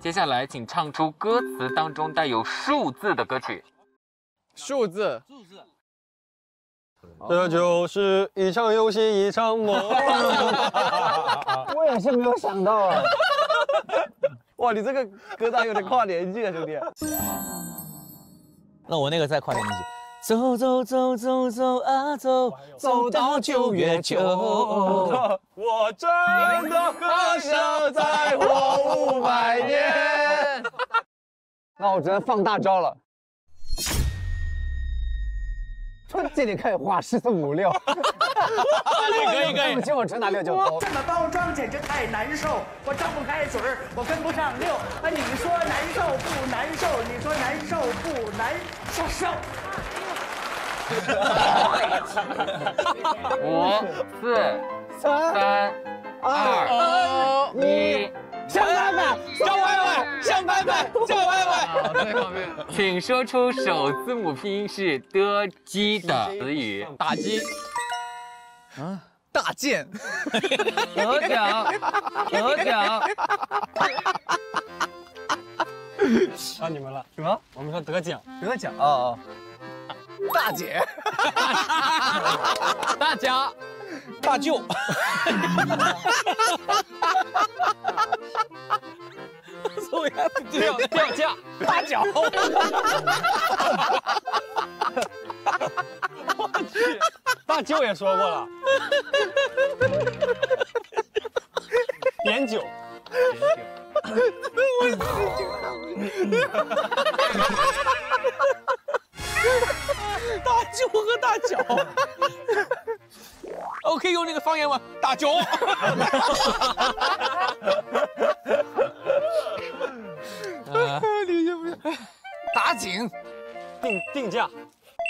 接下来，请唱出歌词当中带有数字的歌曲。数字。数字。这就是一场游戏一场梦。我也是没有想到啊。哇，你这个歌单有点跨年纪啊，兄弟。那我那个再跨年纪。 走走走走走啊走，走到9月9，我真的很想再活500年。那我只能放大招了，春节里开始画1456。可以。不行，我纯拿6就高。这个包装简直太难受，我张不开嘴儿，我跟不上6。哎，你说难受不难受？你说难受不难受？5、4、3、2、1，向班班，向歪歪，向班班，向歪歪。请说出首字母拼音是的鸡的词语。打鸡。啊，大剑。得奖。到你们了。什么？我们说得奖。得奖。哦。 大姐，大家，大舅，掉价，大脚，我去，大舅也说过了，点酒，我去。 大舅和大脚 ，OK， 用那个方言吗？大脚。打井，定价，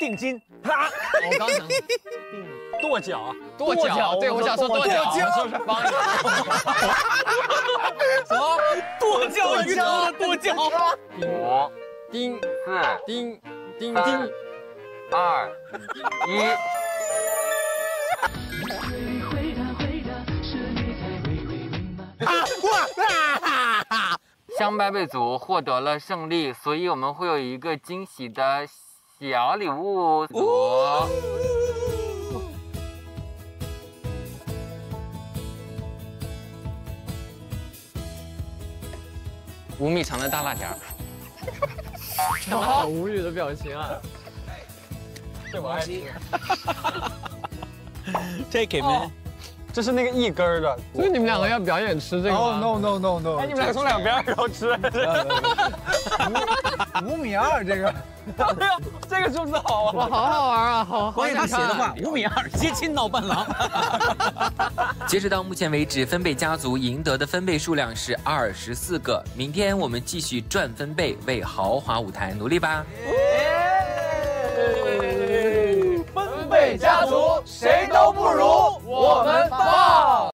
定金。我刚能。跺脚，对，我想说跺脚，是不是方言？什么？跺脚，鱼头的跺脚。五、丁、四、丁、丁、丁。 2、1。香掰背组获得了胜利，所以我们会有一个惊喜的小礼物组。5米长的大辣条。好无语的表情啊！ 这我爱吃，这给没？这是那个一根儿的，所以你们两个要表演吃这个吗 ？No。哎，你们俩从两边然后吃，5.2米这个，这个是不是好啊？哇，好好玩啊！好，关于他写的话，5.2米，接近闹伴郎。截止到目前为止，分贝家族赢得的分贝数量是24个。明天我们继续赚分贝，为豪华舞台努力吧。 分贝家族谁都不如，我们。